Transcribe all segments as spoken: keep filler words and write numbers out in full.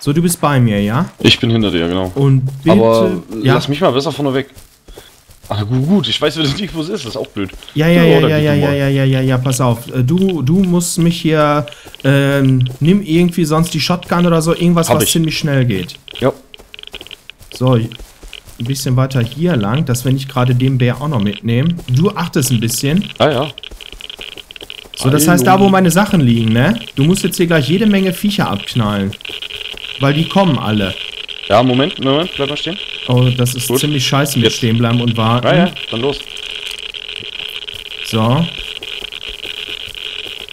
So, du bist bei mir, ja? Ich bin hinter dir, genau. Und bitte... Aber ja? Lass mich mal besser vorne weg. Ah, gut, gut, ich weiß nicht, wo es ist, das ist auch blöd. Ja, ja, ja, ja, ja, ja, ja, ja, ja, ja, pass auf. Du, du musst mich hier, ähm, nimm irgendwie sonst die Shotgun oder so, irgendwas, was ziemlich schnell geht. Ja. So, ein bisschen weiter hier lang, dass wir nicht gerade den Bär auch noch mitnehmen. Du achtest ein bisschen. Ah, ja. So, das heißt, da, wo meine Sachen liegen, ne? Du musst jetzt hier gleich jede Menge Viecher abknallen. Weil die kommen alle. Ja, Moment, Moment, bleib mal stehen. Oh, das ist gut. Ziemlich scheiße mit stehen bleiben und warten. Ja, ja, dann los. So.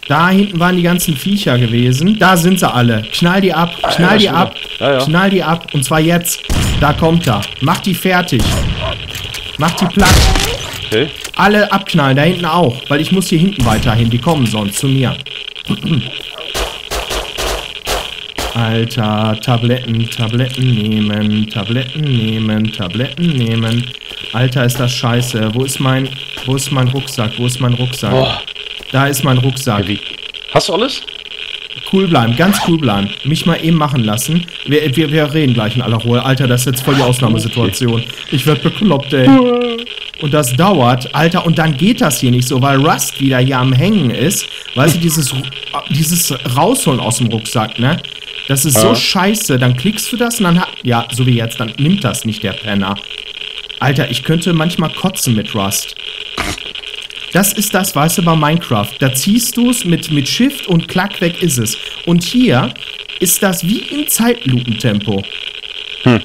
Da hinten waren die ganzen Viecher gewesen. Da sind sie alle. Knall die ab, ah, knall ja, die ab, ja, ja. knall die ab. Und zwar jetzt. Da kommt er. Mach die fertig. Mach die platt. Okay. Alle abknallen, da hinten auch. Weil ich muss hier hinten weiterhin. Die kommen sonst zu mir. Alter, Tabletten, Tabletten nehmen, Tabletten nehmen, Tabletten nehmen. Alter, ist das scheiße. Wo ist mein, wo ist mein Rucksack? Wo ist mein Rucksack? Boah. Da ist mein Rucksack. Hast du alles? Cool bleiben, ganz cool bleiben. Mich mal eben machen lassen. Wir, wir, wir reden gleich in aller Ruhe. Alter, das ist jetzt voll die Ausnahmesituation. Okay. Ich werd bekloppt, ey. Und das dauert, Alter, und dann geht das hier nicht so, weil Rust wieder hier am Hängen ist. Weißt du, dieses, dieses Rausholen aus dem Rucksack, ne? Das ist so ah. scheiße. Dann klickst du das und dann hat... Ja, so wie jetzt. Dann nimmt das nicht der Penner. Alter, ich könnte manchmal kotzen mit Rust. Das ist das, weißt du, bei Minecraft. Da ziehst du es mit, mit Shift und klack, weg ist es. Und hier ist das wie im Zeitlupentempo. Hm.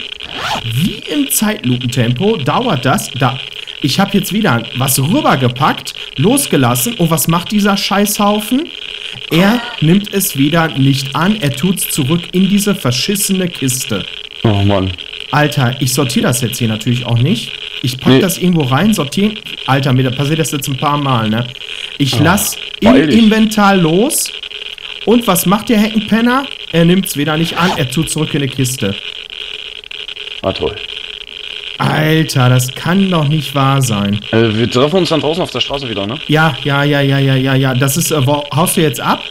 Wie im Zeitlupentempo dauert das... Da, ich habe jetzt wieder was rübergepackt, losgelassen. Und was macht dieser Scheißhaufen? Er nimmt es wieder nicht an, er tut's zurück in diese verschissene Kiste. Oh Mann. Alter, ich sortiere das jetzt hier natürlich auch nicht. Ich pack nee. das irgendwo rein, sortiere... Alter, mir passiert das jetzt ein paar Mal, ne? Ich oh, lass im Inventar los. Und was macht der Heckenpenner? Er nimmt's wieder nicht an, er tut's zurück in die Kiste. Ah, toll. Alter, das kann doch nicht wahr sein. Äh, wir treffen uns dann draußen auf der Straße wieder, ne? Ja, ja, ja, ja, ja, ja, ja. Das ist, äh, wo, haust du jetzt ab?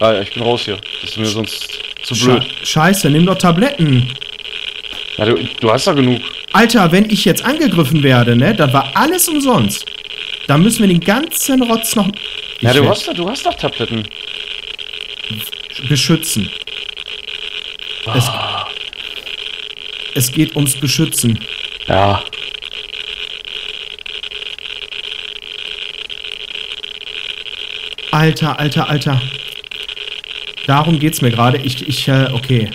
Ah, ja, ich bin raus hier. Das ist mir sonst zu blöd. Scheiße, nimm doch Tabletten. Ja, du, du hast ja genug. Alter, wenn ich jetzt angegriffen werde, ne? Dann war alles umsonst. Dann müssen wir den ganzen Rotz noch... Ich ja, du hast, doch, du hast doch Tabletten. Beschützen. Ah. Es, es geht ums Beschützen. Ja. Alter, alter, alter. Darum geht's mir gerade. Ich, ich, äh, okay.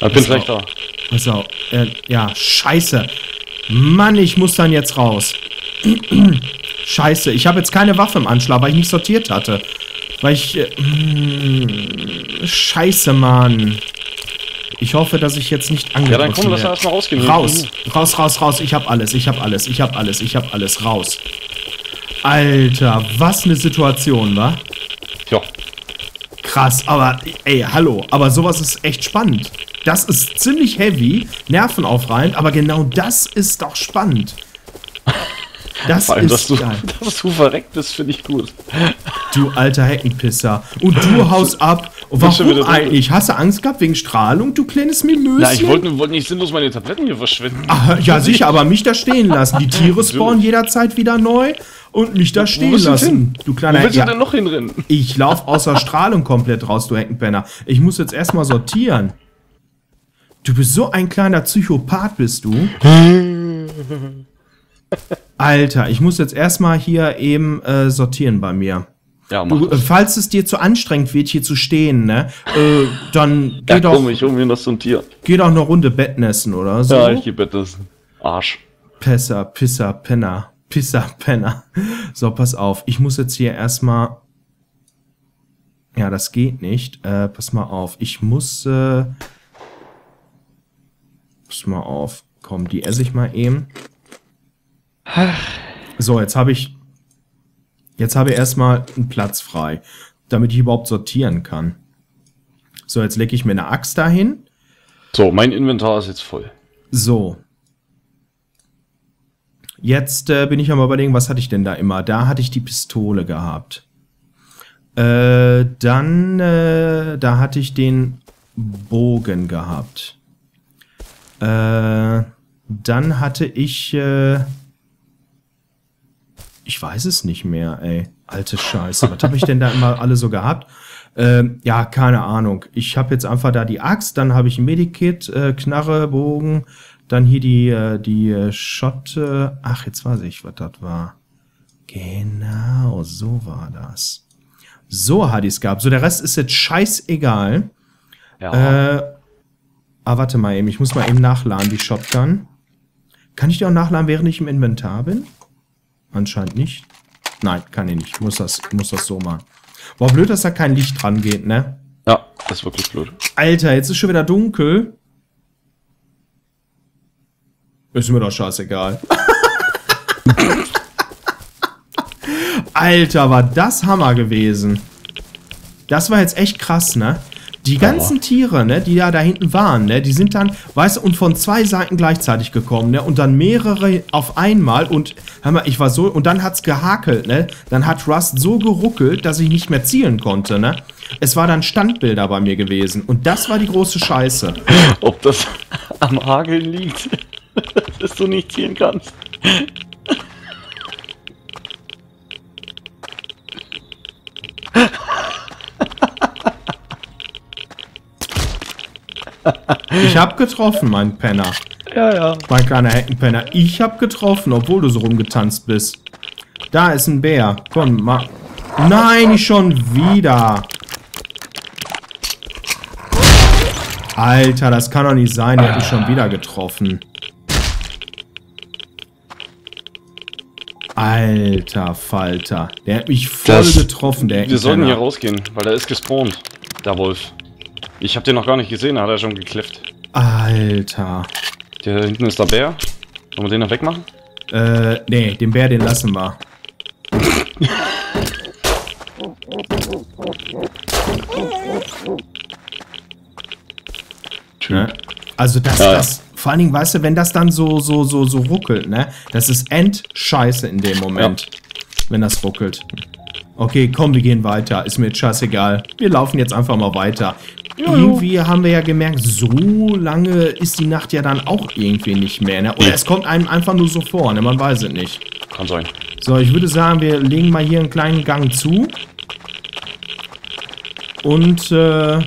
Ich bin vielleicht da. Also, äh, ja, scheiße. Mann, ich muss dann jetzt raus. Scheiße, ich habe jetzt keine Waffe im Anschlag, weil ich nicht sortiert hatte. Weil ich, äh, mh, scheiße, Mann. Ich hoffe, dass ich jetzt nicht angegriffen werde. Ja, dann komm, lass uns erstmal rausgehen. Raus, raus, raus, raus. Ich hab alles, ich hab alles, ich hab alles, ich hab alles. Raus. Alter, was eine Situation, wa? Ja. Krass, aber, ey, hallo. Aber sowas ist echt spannend. Das ist ziemlich heavy, nervenaufreibend, aber genau das ist doch spannend. Das Vor allem, ist dass du, geil. Dass du verreckt bist, finde ich gut. Du alter Heckenpisser. Und du haust ab. Und warum eigentlich? Hast du Angst gehabt wegen Strahlung, du kleines Mimöschen? Nein, ich wollte wollt nicht sinnlos meine Tabletten hier verschwinden. Ach, ja, sicher, aber mich da stehen lassen. Die Tiere spawnen jederzeit wieder neu und mich da stehen Wo lassen. Hin? Du kleiner Wo willst ja, du denn noch hinrennen? Ich laufe außer Strahlung komplett raus, du Heckenpenner. Ich muss jetzt erstmal sortieren. Du bist so ein kleiner Psychopath, bist du. Alter, ich muss jetzt erstmal hier eben äh, sortieren bei mir. Ja, du, äh, falls es dir zu anstrengend wird, hier zu stehen, ne? Äh, dann geh ja, doch. Komm, ich hol mir das zum Tier. Geh doch eine Runde Betten essen, oder? So? Ja, ich geh Betten essen. Arsch. Pisser, Pisser, Penner. Pisser, Penner. So, pass auf. Ich muss jetzt hier erstmal. Ja, das geht nicht. Äh, pass mal auf. Ich muss. Äh... Pass mal auf. Komm, die esse ich mal eben. So, jetzt habe ich jetzt habe ich erstmal einen Platz frei, damit ich überhaupt sortieren kann. So, jetzt lege ich mir eine Axt dahin. So, mein Inventar ist jetzt voll. So. Jetzt äh, bin ich am überlegen, was hatte ich denn da immer? Da hatte ich die Pistole gehabt. Äh, dann, äh, da hatte ich den Bogen gehabt. Äh, dann hatte ich... Äh, ich weiß es nicht mehr, ey. Alte Scheiße. Was habe ich denn da immer alle so gehabt? Ähm, ja, keine Ahnung. Ich habe jetzt einfach da die Axt, dann habe ich ein Medikit, äh, Knarre, Bogen, dann hier die, äh, die Schotte. Ach, jetzt weiß ich, was das war. Genau, so war das. So hat ich's gehabt. So, der Rest ist jetzt scheißegal. Ja. Äh, ah, warte mal eben. Ich muss mal eben nachladen, die Shotgun. Kann ich die auch nachladen, während ich im Inventar bin? Anscheinend nicht. Nein, kann ich nicht. Ich muss das, muss das so machen. War blöd, dass da kein Licht dran geht, ne? Ja, das ist wirklich blöd. Alter, jetzt ist schon wieder dunkel. Ist mir doch scheißegal. Alter, war das Hammer gewesen. Das war jetzt echt krass, ne? Die ganzen Tiere, ne, die ja da hinten waren, ne, die sind dann, weißt du, und von zwei Seiten gleichzeitig gekommen, ne, und dann mehrere auf einmal und, hör mal, ich war so, und dann hat's gehakelt, ne, dann hat Rust so geruckelt, dass ich nicht mehr zielen konnte, ne. Es war dann Standbilder bei mir gewesen und das war die große Scheiße. Ob das am Hageln liegt, dass du nicht zielen kannst. Ich hab getroffen, mein Penner. Ja, ja. Mein kleiner Heckenpenner. Ich hab getroffen, obwohl du so rumgetanzt bist. Da ist ein Bär. Komm, mach. Nein, nicht schon wieder. Alter, das kann doch nicht sein. Der hat mich schon wieder getroffen. Alter Falter. Der hat mich voll das, getroffen, der Heckenpenner. Wir sollten hier rausgehen, weil der ist gespawnt. Der Wolf. Ich hab den noch gar nicht gesehen, da hat er schon geklefft. Alter. Der da hinten ist der Bär. Sollen wir den noch wegmachen? Äh, nee, den Bär, den lassen wir. Ne? Also das, ja, das, vor allen Dingen, weißt du, wenn das dann so, so, so, so ruckelt, ne? Das ist Endscheiße in dem Moment. Ja. Wenn das ruckelt. Okay, komm, wir gehen weiter. Ist mir jetzt scheißegal. Wir laufen jetzt einfach mal weiter. Jojo. Irgendwie haben wir ja gemerkt, so lange ist die Nacht ja dann auch irgendwie nicht mehr. Ne? Oder es kommt einem einfach nur so vor, ne? Man weiß es nicht. Kann sein. So, ich würde sagen, wir legen mal hier einen kleinen Gang zu. Und, äh...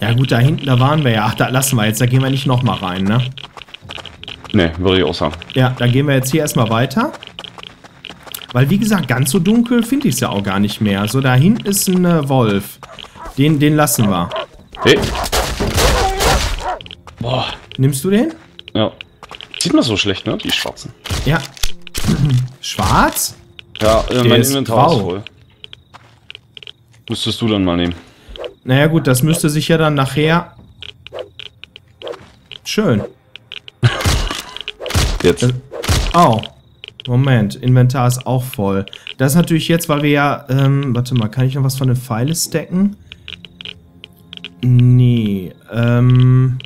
ja gut, da hinten, da waren wir ja. Ach, da lassen wir jetzt. Da gehen wir nicht nochmal rein, ne? Ne, würde ich auch sagen. Ja, dann gehen wir jetzt hier erstmal weiter. Weil, wie gesagt, ganz so dunkel finde ich es ja auch gar nicht mehr. So, da hinten ist ein äh, Wolf. Den, den lassen wir. Hey. Boah. Nimmst du den? Ja. Sieht man so schlecht, ne? Die Schwarzen. Ja. Schwarz? Ja, äh, mein Inventar ist voll. Müsstest du dann mal nehmen. Naja gut, das müsste sich ja dann nachher... Schön. Jetzt. Das... Oh. Moment, Inventar ist auch voll. Das ist natürlich jetzt, weil wir ja... Ähm, warte mal, kann ich noch was von den Pfeilen stacken? Nee. Ähm...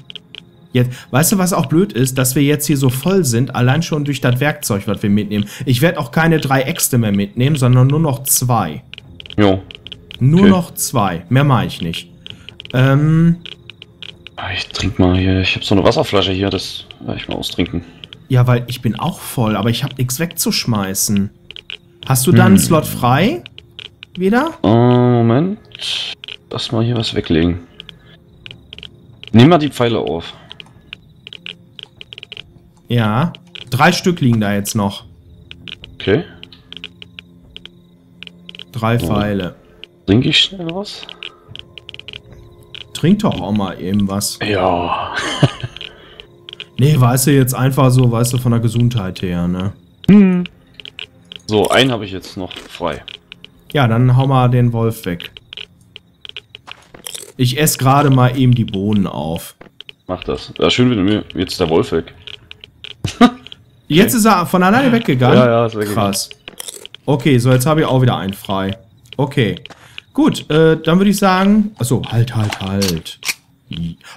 Jetzt, weißt du, was auch blöd ist? Dass wir jetzt hier so voll sind, allein schon durch das Werkzeug, was wir mitnehmen. Ich werde auch keine drei Äxte mehr mitnehmen, sondern nur noch zwei. Jo. Nur okay. noch zwei. Mehr mache ich nicht. Ähm... Ich trinke mal hier. Ich habe so eine Wasserflasche hier, das werde ich mal austrinken. Ja, weil ich bin auch voll, aber ich habe nichts wegzuschmeißen. Hast du da einen hm. Slot frei? Wieder? Oh, Moment. Lass mal hier was weglegen. Nimm mal die Pfeile auf. Ja. Drei Stück liegen da jetzt noch. Okay. Drei Pfeile. Oh. Trink ich schnell was? Trink doch auch mal eben was. Ja. Nee, weißt du, jetzt einfach so, weißt du, von der Gesundheit her, ne? Hm. So, einen habe ich jetzt noch frei. Ja, dann hau mal den Wolf weg. Ich esse gerade mal eben die Bohnen auf. Mach das. Ja, schön, wenn mir jetzt der Wolf weg. Jetzt okay. Ist er von alleine weggegangen? Ja, ja, ist weggegangen. Krass. Okay, so, jetzt habe ich auch wieder einen frei. Okay. Gut, äh, dann würde ich sagen... Achso, halt, halt, halt.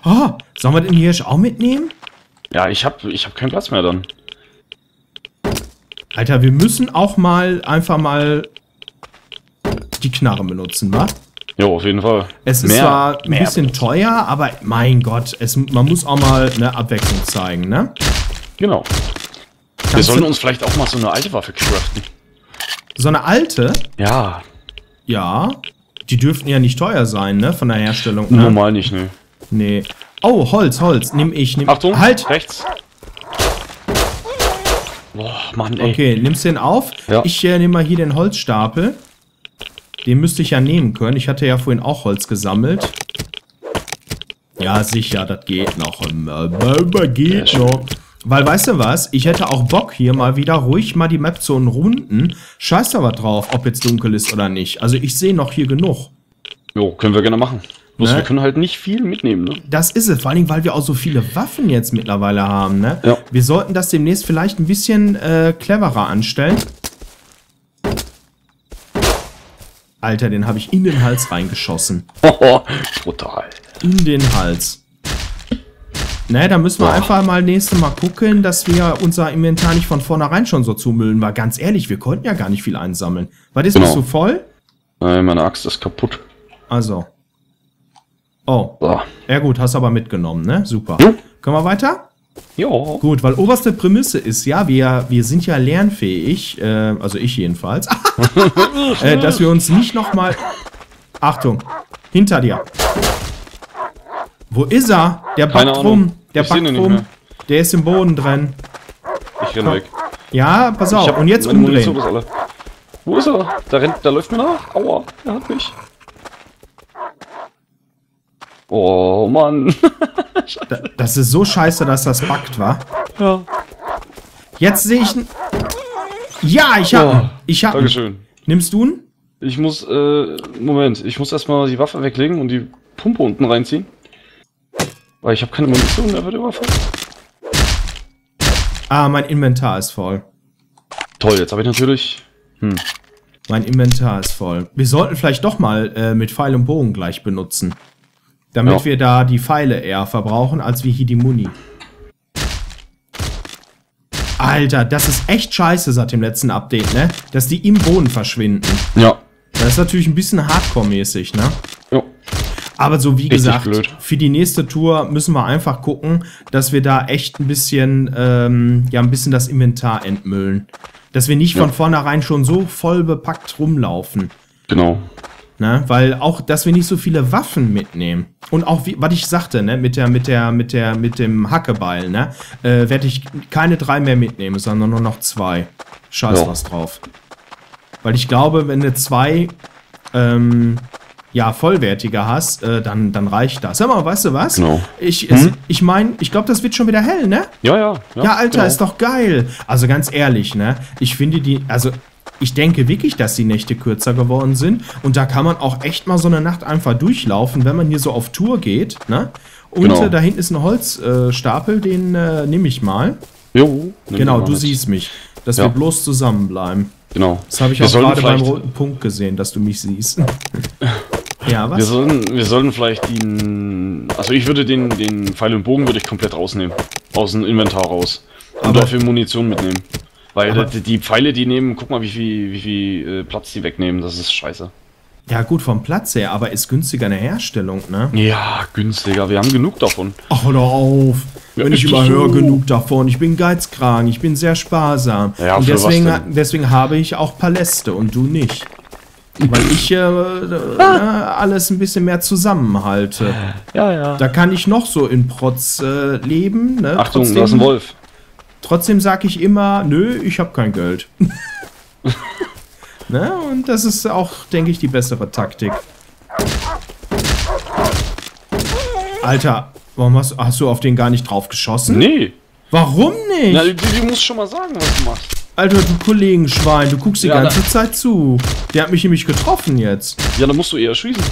Ah, sollen wir den Hirsch auch mitnehmen? Ja, ich hab, ich hab keinen Platz mehr dann. Alter, wir müssen auch mal einfach mal die Knarre benutzen, wa? Jo, auf jeden Fall. Es ist mehr, zwar ein bisschen mehr. teuer, aber mein Gott, es, man muss auch mal eine Abwechslung zeigen, ne? Genau. Kannst Wir sollten uns vielleicht auch mal so eine alte Waffe craften. So eine alte? Ja. Ja. Die dürften ja nicht teuer sein, ne? Von der Herstellung. Ne? Normal nicht, ne? Nee. Oh, Holz, Holz. Nimm ich, nimm ich. Achtung, halt! Rechts. Boah, Mann, ey. Okay, nimmst den auf. Ja. Ich äh, nehme mal hier den Holzstapel. Den müsste ich ja nehmen können. Ich hatte ja vorhin auch Holz gesammelt. Ja, sicher, das geht noch. Geht noch. Weil, weißt du was? Ich hätte auch Bock, hier mal wieder ruhig mal die Map zu runden. Scheiß da was drauf, ob jetzt dunkel ist oder nicht. Also, ich sehe noch hier genug. Jo, können wir gerne machen. Bloß, ne? Wir können halt nicht viel mitnehmen, ne? Das ist es. Vor allen Dingen, weil wir auch so viele Waffen jetzt mittlerweile haben, ne? Ja. Wir sollten das demnächst vielleicht ein bisschen äh, cleverer anstellen. Alter, den habe ich in den Hals reingeschossen. Brutal. In den Hals. Ne, da müssen wir Ach. einfach mal nächste Mal gucken, dass wir unser Inventar nicht von vornherein schon so zumüllen. Weil ganz ehrlich, wir konnten ja gar nicht viel einsammeln. Was ist, genau. Bist du voll? Nein, meine Axt ist kaputt. Also. Oh. So. Ja gut, hast aber mitgenommen, ne? Super. Ja. Können wir weiter? Jo. Gut, weil oberste Prämisse ist ja, wir, wir sind ja lernfähig, äh, also ich jedenfalls, äh, dass wir uns nicht nochmal... Achtung, hinter dir. Wo ist er? Der backt rum, der backt rum, der ist im Boden drin. Ich renn weg. Ja, pass auf, und jetzt umdrehen. Wo ist er? Da rennt, da läuft mir nach. Aua, er hat mich. Oh, Mann. Das ist so scheiße, dass das buggt, wa? Ja. Jetzt sehe ich... Ja, ich hab... Oh, ich hab... Dankeschön. Nimmst du einen? Ich muss... Äh, Moment. Ich muss erstmal die Waffe weglegen und die Pumpe unten reinziehen. Weil ich habe keine Munition, der wird überfallen. Ah, mein Inventar ist voll. Toll, jetzt habe ich natürlich... Hm. Mein Inventar ist voll. Wir sollten vielleicht doch mal äh, mit Pfeil und Bogen gleich benutzen. Damit ja. wir da die Pfeile eher verbrauchen, als wir hier die Muni. Alter, das ist echt scheiße seit dem letzten Update, ne? Dass die im Boden verschwinden. Ja. Das ist natürlich ein bisschen Hardcore-mäßig, ne? Ja. Aber so wie Richtig gesagt, blöd. Für die nächste Tour müssen wir einfach gucken, dass wir da echt ein bisschen, ähm, ja, ein bisschen das Inventar entmüllen. Dass wir nicht ja. von vornherein schon so voll bepackt rumlaufen. Genau. Ne? Weil auch, dass wir nicht so viele Waffen mitnehmen. Und auch, wie, was ich sagte, ne? mit, der, mit, der, mit, der, mit dem Hackebeil, ne? äh, werde ich keine drei mehr mitnehmen, sondern nur noch zwei. Scheiß ja. was drauf. Weil ich glaube, wenn du zwei ähm, ja, vollwertige hast, äh, dann, dann reicht das. Sag mal, weißt du was? Genau. Ich, hm? es, ich meine, ich glaube, das wird schon wieder hell, ne? Ja, ja. Ja, ja Alter, genau. Ist doch geil. Also ganz ehrlich, ne? Ich finde die, also... Ich denke wirklich, dass die Nächte kürzer geworden sind. Und da kann man auch echt mal so eine Nacht einfach durchlaufen, wenn man hier so auf Tour geht. Ne? Und genau. äh, da hinten ist ein Holzstapel, äh, den äh, nehme ich mal. Jo. Genau, mal du mit. siehst mich. Dass ja. wir bloß zusammenbleiben. Genau. Das habe ich wir auch gerade beim roten Punkt gesehen, dass du mich siehst. Ja, was? Wir sollen, wir sollen vielleicht den... Also ich würde den, den Pfeil und Bogen würde ich komplett rausnehmen. Aus dem Inventar raus. Und Aber dafür Munition mitnehmen. Weil aber die Pfeile, die nehmen, guck mal, wie viel, wie viel Platz die wegnehmen, das ist scheiße. Ja gut, vom Platz her, aber ist günstiger in der Herstellung, ne? Ja, günstiger, wir haben genug davon. Ach, hör doch auf, ja, wenn ich überhöre, so. genug davon. Ich bin geizkrank, ich bin sehr sparsam. Ja, und deswegen, deswegen habe ich auch Paläste und du nicht. Weil ich äh, äh, alles ein bisschen mehr zusammenhalte. Ja, ja. Da kann ich noch so in Protz äh, leben, ne? Achtung, Trotzdem, da ist ein Wolf. Trotzdem sage ich immer, nö, ich habe kein Geld. Ne? Und das ist auch, denke ich, die bessere Taktik. Alter, warum hast, hast du auf den gar nicht drauf geschossen? Nee. Warum nicht? Na, du, du musst schon mal sagen, was du machst. Alter, du Kollegenschwein, du guckst die ja, ganze Zeit zu. Der hat mich nämlich getroffen jetzt. Ja, dann musst du eher schießen.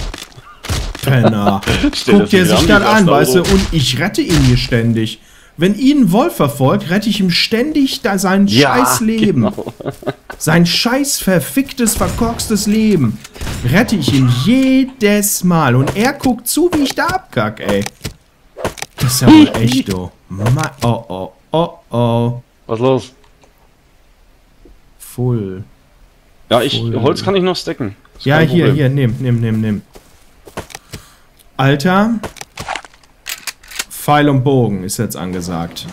Penner. Guck dir sich dann an, weißt du, und ich rette ihn hier ständig. Wenn ihn ein Wolf verfolgt, rette ich ihm ständig da sein ja, scheiß Leben. Genau. Sein scheiß verficktes, verkorkstes Leben. Rette ich ihn jedes Mal. Und er guckt zu, wie ich da abkack, ey. Das ist ja wohl echt, oh. Oh, oh, oh, oh. Was ist los? Full. Ja, ich Full. Holz kann ich noch stacken. Ja, hier, Problem. hier, nimm, nimm, nimm, nimm. Alter. Pfeil und Bogen ist jetzt angesagt.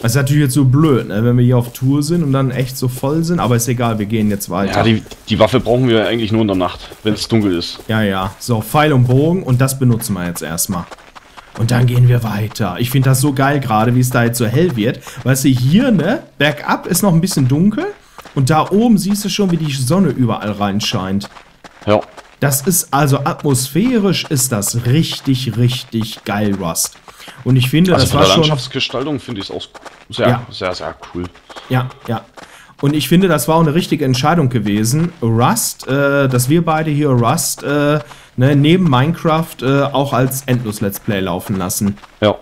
Das ist natürlich jetzt so blöd, ne? Wenn wir hier auf Tour sind und dann echt so voll sind. Aber ist egal, wir gehen jetzt weiter. Ja, die, die Waffe brauchen wir eigentlich nur in der Nacht, wenn es dunkel ist. Ja, ja. So, Pfeil und Bogen und das benutzen wir jetzt erstmal. Und dann gehen wir weiter. Ich finde das so geil gerade, wie es da jetzt so hell wird. Weißt du, hier, ne? Bergab ist noch ein bisschen dunkel. Und da oben siehst du schon, wie die Sonne überall reinscheint. Ja. Das ist also atmosphärisch ist das richtig, richtig geil, Rust. Und ich finde, also das war schon... Landschaftsgestaltung finde ich es auch sehr, ja. sehr, sehr cool. Ja, ja. Und ich finde, das war auch eine richtige Entscheidung gewesen, Rust, äh, dass wir beide hier Rust äh, ne, neben Minecraft äh, auch als Endlos-Let's Play laufen lassen. Ja.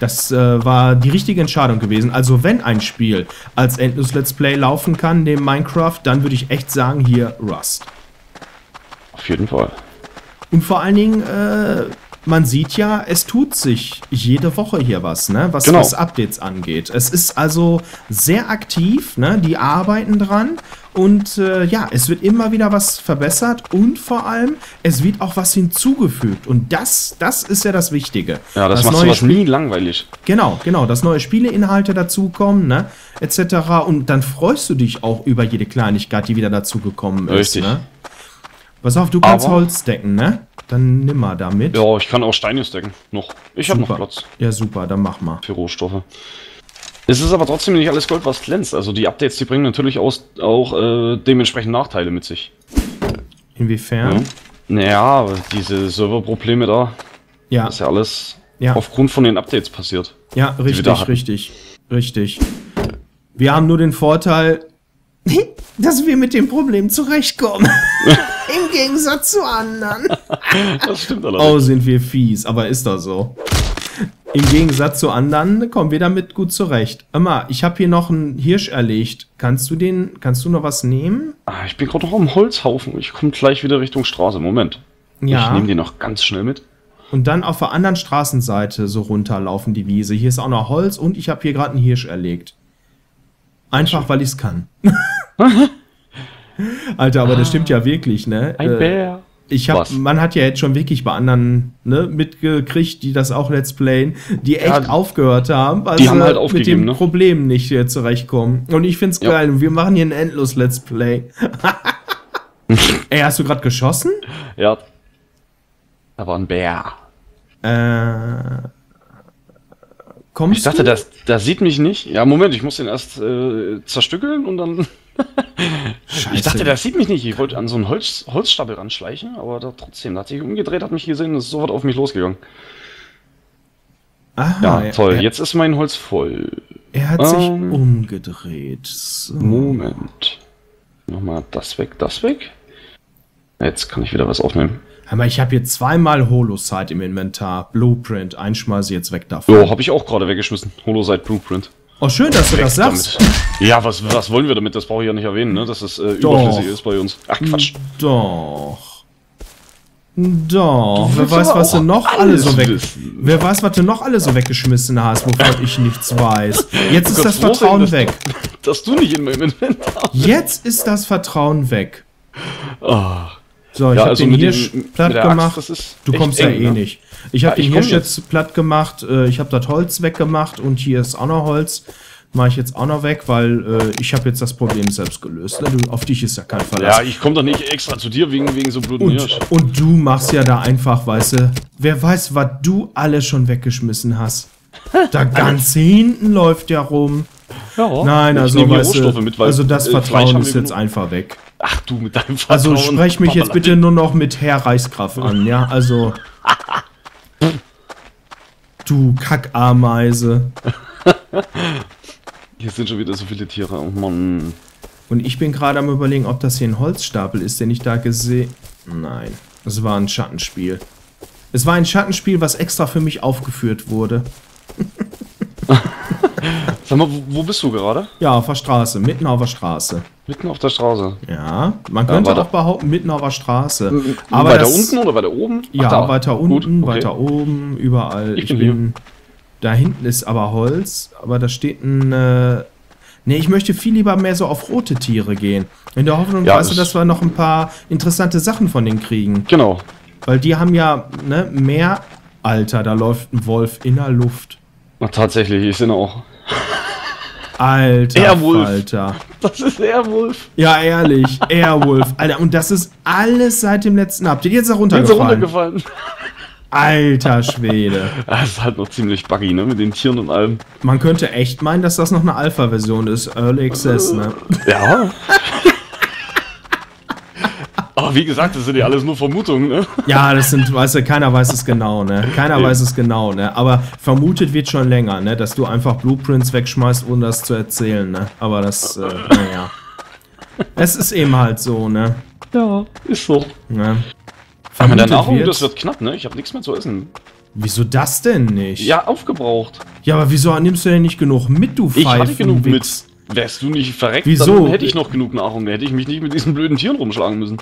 Das äh, war die richtige Entscheidung gewesen. Also wenn ein Spiel als Endlos-Let's Play laufen kann neben Minecraft, dann würde ich echt sagen, hier Rust. Auf jeden Fall. Und vor allen Dingen... Äh, man sieht ja, es tut sich jede Woche hier was, ne? Was genau. Was Updates angeht. Es ist also sehr aktiv, ne? Die arbeiten dran und äh, ja, es wird immer wieder was verbessert und vor allem, es wird auch was hinzugefügt und das, das ist ja das Wichtige. Ja, das, das macht sowas nie langweilig. Genau, genau, dass neue Spieleinhalte dazukommen, ne? Etc. Und dann freust du dich auch über jede Kleinigkeit, die wieder dazugekommen ist. Richtig. Ne? Pass auf, du kannst aber Holz decken, ne? Dann nimm mal damit. Ja, ich kann auch Steine stacken. Noch. Ich habe noch Platz. Ja, super, dann mach mal. Für Rohstoffe. Es ist aber trotzdem nicht alles Gold, was glänzt. Also die Updates, die bringen natürlich auch, auch äh, dementsprechend Nachteile mit sich. Inwiefern? Ja. Naja, diese Serverprobleme da. Ja. Das ist ja alles ja. aufgrund von den Updates passiert. Ja, richtig, richtig, richtig. Wir haben nur den Vorteil, dass wir mit dem Problem zurechtkommen. Im Gegensatz zu anderen. Das stimmt allerdings. Oh, sind wir fies, aber ist das so. Im Gegensatz zu anderen kommen wir damit gut zurecht. Emma, ich habe hier noch einen Hirsch erlegt. Kannst du den, kannst du noch was nehmen? Ah, ich bin gerade noch am Holzhaufen. Ich komme gleich wieder Richtung Straße. Moment. Ja. Ich nehme den noch ganz schnell mit. Und dann auf der anderen Straßenseite so runterlaufen die Wiese. Hier ist auch noch Holz und ich habe hier gerade einen Hirsch erlegt. Einfach, weil ich es kann. Alter, aber ah, das stimmt ja wirklich, ne? Ein äh, Bär. Ich hab, man hat ja jetzt schon wirklich bei anderen ne, mitgekriegt, die das auch Let's Playen, die echt ja, aufgehört haben, weil die haben halt aufgegeben, mit dem ne? Problem nicht äh, zurechtkommen. Und ich find's ja. geil. Und wir machen hier ein endlos Let's Play. Ey, hast du gerade geschossen? Ja. Da war ein Bär. Äh. Kommst ich dachte, das, das sieht mich nicht. Ja, Moment, ich muss den erst äh, zerstückeln und dann... Scheiße. Ich dachte, das sieht mich nicht. Ich wollte an so einen Holz, Holzstapel ranschleichen, aber da trotzdem. Da hat sich umgedreht, hat mich gesehen und ist sofort auf mich losgegangen. Aha, ja, toll. Er, jetzt ist mein Holz voll. Er hat ähm, sich umgedreht. So. Moment. Nochmal das weg, das weg. Jetzt kann ich wieder was aufnehmen. Aber ich habe hier zweimal Holosite im Inventar. Blueprint, einschmeiße jetzt weg davon. Oh, habe ich auch gerade weggeschmissen. Holosite Blueprint. Oh, schön, dass du das sagst. Ja, was, was wollen wir damit? Das brauche ich ja nicht erwähnen, ne? Dass es äh, überflüssig ist bei uns. Ach, Quatsch. Doch. Doch. Wer weiß, was du noch alles so weg... Wer weiß, was du noch alles so weggeschmissen hast, wovon ich nichts weiß. Jetzt ist das Vertrauen weg. Dass du nicht in meinem Inventar bist. Jetzt ist das Vertrauen weg. So, ich habe den Hirsch platt gemacht. Du kommst ja eh nicht. Ich habe ja, den Hirsch jetzt, jetzt platt gemacht, äh, ich habe das Holz weggemacht und hier ist auch noch Holz. Mache ich jetzt auch noch weg, weil äh, ich habe jetzt das Problem selbst gelöst. Ne? Du, auf dich ist ja kein Verlass. Ja, ich komme doch nicht extra zu dir wegen, wegen so blöden Hirsch. Und du machst ja da einfach, weißt du, wer weiß, was du alles schon weggeschmissen hast. Da ganz hinten läuft ja rum. Ja, nein, also, weißt du, mit, also das äh, Vertrauen ist jetzt einfach weg. Ach du, mit deinem Vertrauen. Also sprech mich jetzt bitte nur noch mit Herr Reichskraft an, ja, also... Du Kackameise. Hier sind schon wieder so viele Tiere, oh Mann. Und ich bin gerade am Überlegen, ob das hier ein Holzstapel ist, den ich da gesehen... Nein, es war ein Schattenspiel. Es war ein Schattenspiel, was extra für mich aufgeführt wurde. Sag mal, wo bist du gerade? Ja, auf der Straße, mitten auf der Straße. Mitten auf der Straße? Ja, man könnte ja, auch behaupten, mitten auf der Straße. Aber weiter das, unten oder weiter oben? Ach, ja, da. weiter unten, Gut, okay. weiter oben, überall. Ich, ich bin, bin da hinten ist aber Holz, aber da steht ein... Äh, ne, ich möchte viel lieber mehr so auf rote Tiere gehen. In der Hoffnung, ja, weißt du, dass wir noch ein paar interessante Sachen von denen kriegen. Genau. Weil die haben ja, ne, mehr... Alter, da läuft ein Wolf in der Luft. Na, tatsächlich, ich bin auch. Alter, Airwolf. Alter. Das ist Airwolf. Ja, ehrlich, Airwolf. Alter, und das ist alles seit dem letzten Update. Jetzt ist er runtergefallen. Jetzt ist er runtergefallen. Alter Schwede. Das ist halt noch ziemlich buggy, ne? Mit den Tieren und allem. Man könnte echt meinen, dass das noch eine Alpha-Version ist. Early Access, ne? Ja. Aber wie gesagt, das sind ja alles nur Vermutungen, ne? Ja, das sind, weißt du, keiner weiß es genau, ne? Keiner nee. weiß es genau, ne? Aber vermutet wird schon länger, ne? Dass du einfach Blueprints wegschmeißt, ohne das zu erzählen, ne? Aber das, äh, naja. Es ist eben halt so, ne? Ja, ist so. Ne? Aber der Nahrung, wird, das wird knapp, ne? Ich habe nichts mehr zu essen. Wieso das denn nicht? Ja, aufgebraucht. Ja, aber wieso nimmst du denn nicht genug mit, du Pfeifen? Ich hatte genug mit. Wärst du nicht verreckt, wieso? Dann hätte ich noch genug Nahrung. Hätte ich mich nicht mit diesen blöden Tieren rumschlagen müssen.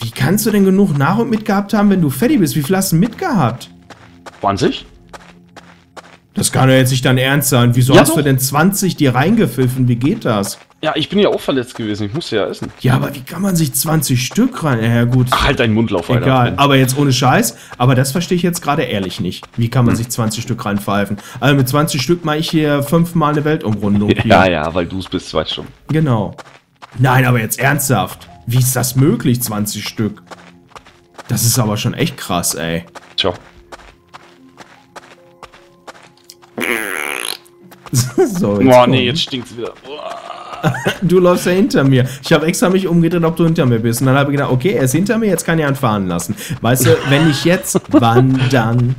Wie kannst du denn genug Nahrung mitgehabt haben, wenn du fertig bist? Wie viel hast du mitgehabt? zwanzig? Das kann ja jetzt nicht dein Ernst sein. Wieso ja, hast doch. du denn zwanzig dir reingepfiffen? Wie geht das? Ja, ich bin ja auch verletzt gewesen. Ich musste ja essen. Ja, aber wie kann man sich zwanzig Stück rein... Ja, gut. Ach, halt deinen Mundlauf, Alter. Egal, aber jetzt ohne Scheiß. Aber das verstehe ich jetzt gerade ehrlich nicht. Wie kann man hm. sich zwanzig Stück reinpfeifen? Also mit zwanzig Stück mache ich hier fünfmal eine Weltumrundung. Hier. Ja, ja, weil du es bist, weißt schon. Genau. Nein, aber jetzt ernsthaft. Wie ist das möglich, zwanzig Stück? Das ist aber schon echt krass, ey. Ciao. So, jetzt boah, nee, jetzt stinkt's wieder. Du läufst ja hinter mir. Ich habe extra mich umgedreht, ob du hinter mir bist. Und dann habe ich gedacht, okay, er ist hinter mir, jetzt kann ich ihn fahren lassen. Weißt du, wenn nicht jetzt, wann dann?